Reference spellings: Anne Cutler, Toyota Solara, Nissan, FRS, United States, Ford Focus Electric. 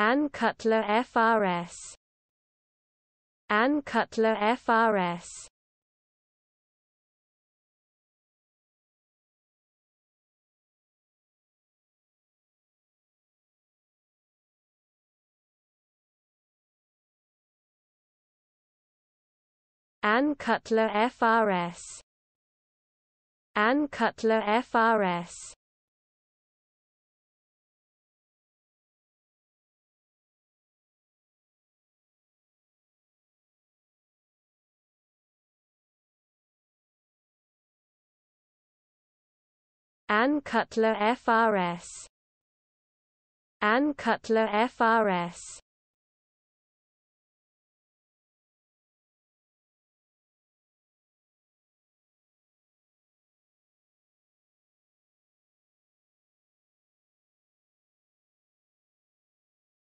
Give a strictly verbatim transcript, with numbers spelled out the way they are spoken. Anne Cutler F R S. Anne Cutler F R S. Anne Cutler F R S. Anne Cutler F R S. Anne Cutler F R S. Anne Cutler F R S.